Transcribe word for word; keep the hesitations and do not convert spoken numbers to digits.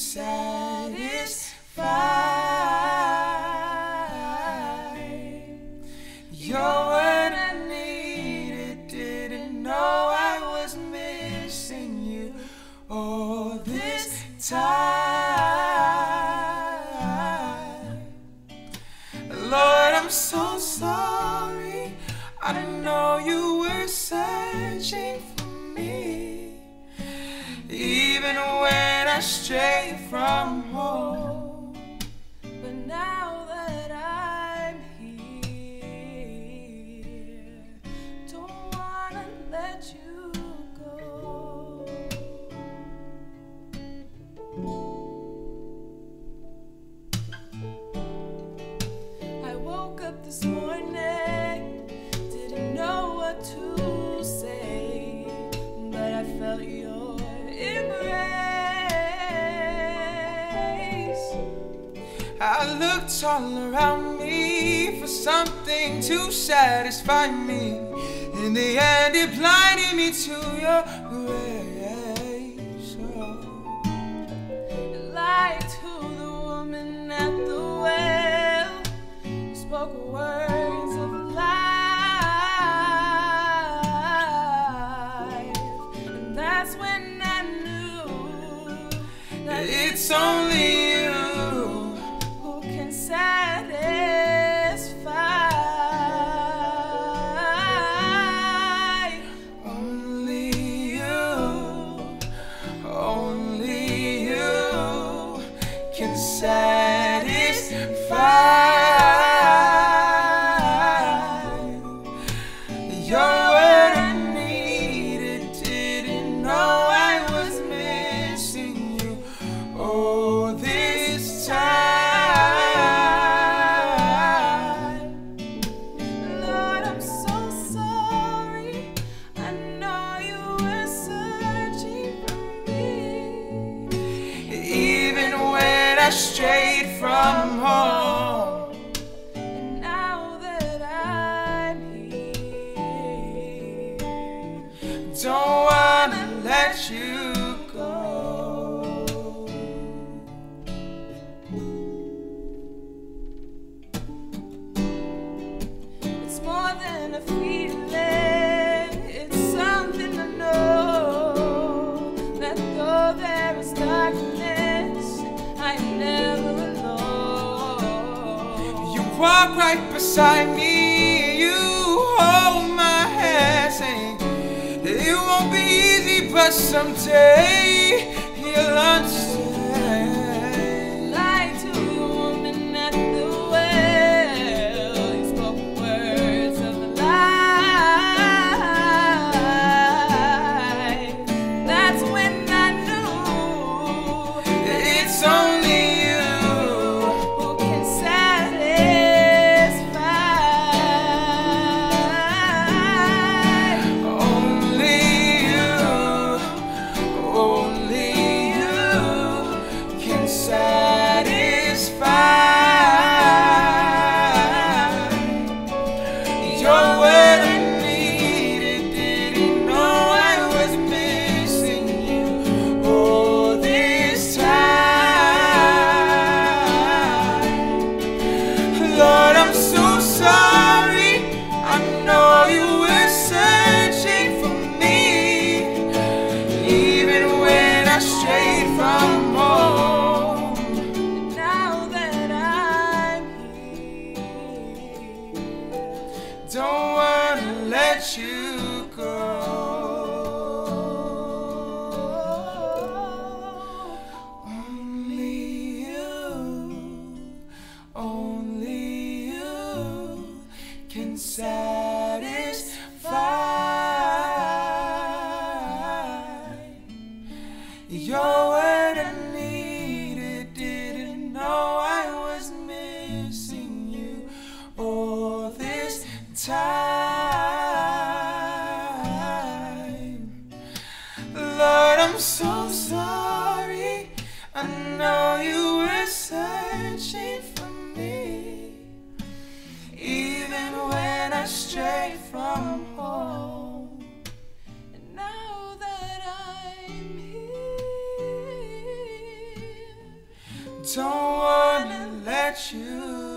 satisfied. You're what I needed, didn't know I was missing you all this time. Lord, I'm so sorry, I didn't know you were searching for me, even when I strayed from home. But now that I'm here, don't wanna let you go. I woke up this morning, didn't know what to say, but I felt your embrace. I looked all around me for something to satisfy me. In the end, it blinded me to your grace. Oh. Lied to the woman at the well, spoke words of life, and that's when I knew that it's only. Can satisfy. You're what I needed, didn't know I was missing you all this time. Lord, I'm so sorry, I know you were searching for me, even when straight from home. And now that I'm here, don't wanna let you go. It's more than a feeling, it's something I know, that though there is darkness, walk right beside me, you hold my hand, saying it won't be easy, but someday you'll understand. Lied to the woman at the well, you spoke words of life. That's when I knew that it's only don't wanna let you go. Only you, only you can satisfy. You're what I needed, didn't know I was missing you all this time. Time, Lord, I'm so sorry. I know you were searching for me, even when I strayed from home. And now that I'm here, Don't wanna let you